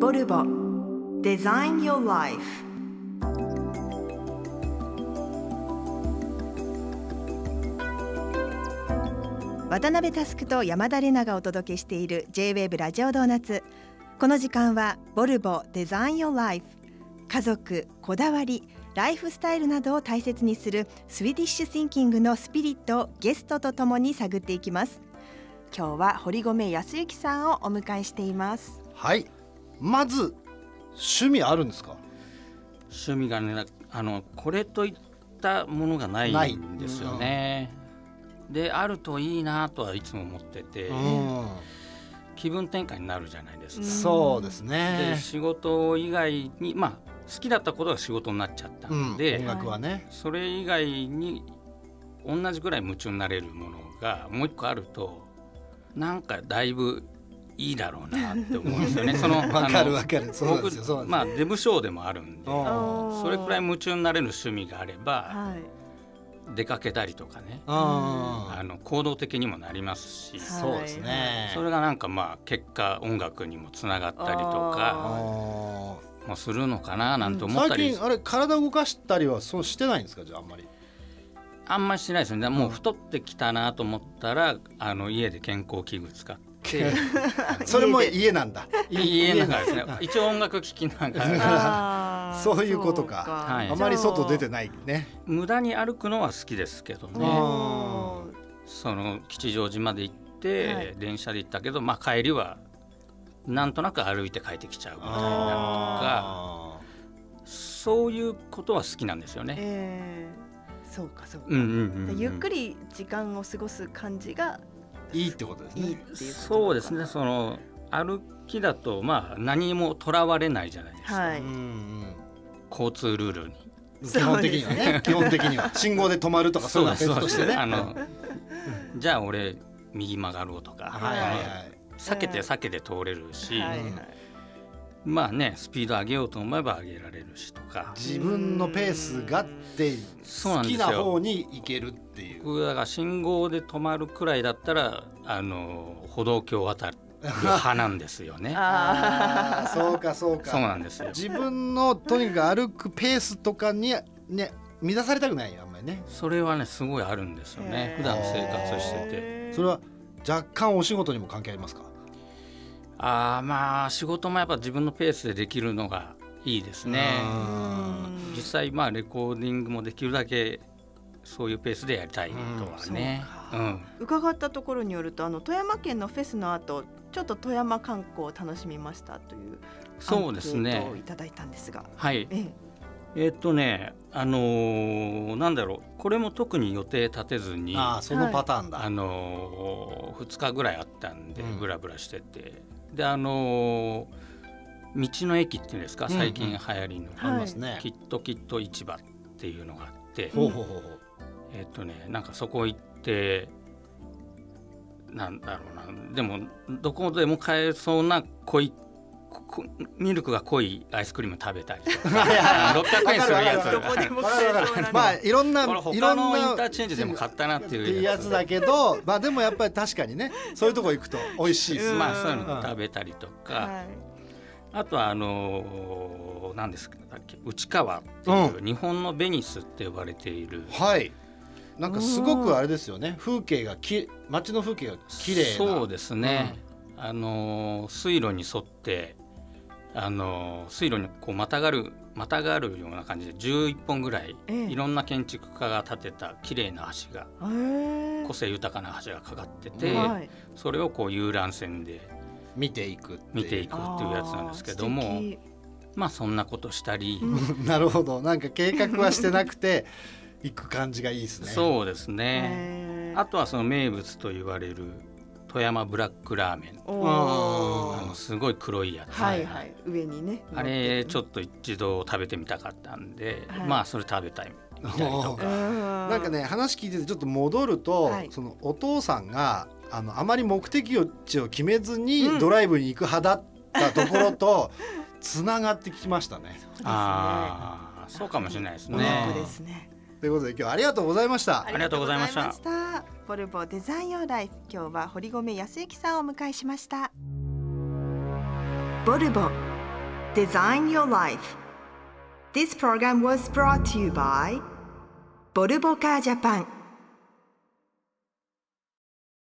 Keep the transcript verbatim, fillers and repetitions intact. ボルボ Design Your Life。 渡辺佑と山田玲奈がお届けしている ジェイウェーブ ラジオドーナツ。この時間はボルボ Design Your Life、 家族、こだわり、ライフスタイルなどを大切にするスウィディッシュ・シンキングのスピリットをゲストとともに探っていきます。今日は堀米康之さんをお迎えしています。はい、まず趣味あるんですか？趣味がね、あのこれといったものがないんですよね。うん、で、あるといいなとはいつも思ってて、うん、気分転換になるじゃないですか。うん、そうですね。で、仕事以外にまあ。好きだったことが仕事になっちゃったんで、うん、音楽はね、それ以外に同じくらい夢中になれるものがもう一個あるとなんかだいぶいいだろうなって思うんですよね。その分かる分かる、そうですよ、そうです。まあデブショーでもあるんで、それくらい夢中になれる趣味があれば出かけたりとかね、あの行動的にもなりますし、そうですね。それがなんかまあ結果音楽にもつながったりとかもするのかななんて思ったり。最近あれ体動かしたりはそうしてないんですか？じゃああんまりあんまりしてないですね。もう太ってきたなと思ったらあの家で健康器具使って、それも家なんだ。家なんかですね、一応音楽聴きながら。そういうことか。あまり外出てないね。無駄に歩くのは好きですけどね。その吉祥寺まで行って電車で行ったけど、まあ帰りはなんとなく歩いて帰ってきちゃうみたいなとか、そういうことは好きなんですよね。えー、そうかそうか。ゆっくり時間を過ごす感じがいいってことですね。いいっていうこと。そうですね。その歩きだとまあ何もとらわれないじゃないですか。はい、交通ルールに基本的にはね。基本的には信号で止まるとかそういうのは別としてね。あのじゃあ俺右曲がろうとか。はいはいはい。避けて避けて通れるし、まあね、スピード上げようと思えば上げられるしとか、自分のペースがって好きな方に行けるっていう。僕だから信号で止まるくらいだったらあの歩道橋を渡る派なんですよね。ああ、そうかそうか。そうなんですよ。自分のとにかく歩くペースとかにね乱されたくないよ、あんまりね。それはねすごいあるんですよね。普段生活してて。それは若干お仕事にも関係ありますか？ああ、まあ仕事もやっぱ自分のペースでできるのがいいですね。実際まあレコーディングもできるだけそういうペースでやりたいとはね。伺ったところによるとあの富山県のフェスの後ちょっと富山観光を楽しみましたというアンケートをいただいたんですが。はい。えええっとねあのー、なんだろう、これも特に予定立てずに、ああそのパターンだ、あのー、ふつかぐらいあったんでブラブラしてて。うんであのー、道の駅っていうんですか、最近流行りのきっときっと市場っていうのがあって、うん、えっとねなんかそこ行ってなんだろうな、でもどこでも買えそうな濃いミルクが濃いアイスクリーム食べたりとかろっぴゃくえんするやつ、まあいろんな他のインターチェンジでも買ったなっていうやつだけど、まあでもやっぱり確かにねそういうとこ行くと美味しいです。まあそういうの食べたりとか、あとはあの何ですかだっけ、内川っていう日本のベニスって呼ばれている、はいなんかすごくあれですよね、風景がき街の風景が綺麗な。そうですね。あの水路に沿ってあの水路にこうまたがるまたがるような感じでじゅういっぽんぐらい、ええ、いろんな建築家が建てた綺麗な橋が、個性豊かな橋がかかってて、はい、それをこう遊覧船で見ていく見ていくっていうやつなんですけども、まあそんなことしたりなるほど、なんか計画はしてなくて行く感じがいいですね。そうですね。あとはその名物と言われる富山ブラックラーメン、あのすごい黒いやつ、はいはい、上にねあれちょっと一度食べてみたかったんで、はい、まあそれ食べたいみたいとか。なんかね話聞いててちょっと戻ると、はい、そのお父さんが あのあまり目的地を決めずにドライブに行く派だったところとつながってきましたね。ああそうかもしれないですね。そうですね。ということで今日はありがとうございました。ありがとうございました。ボルボデザイン用ライフ、今日は堀米康之さんをお迎えしました。ボルボ Design Your Life. This program was brought to you by ボルボカージャパン。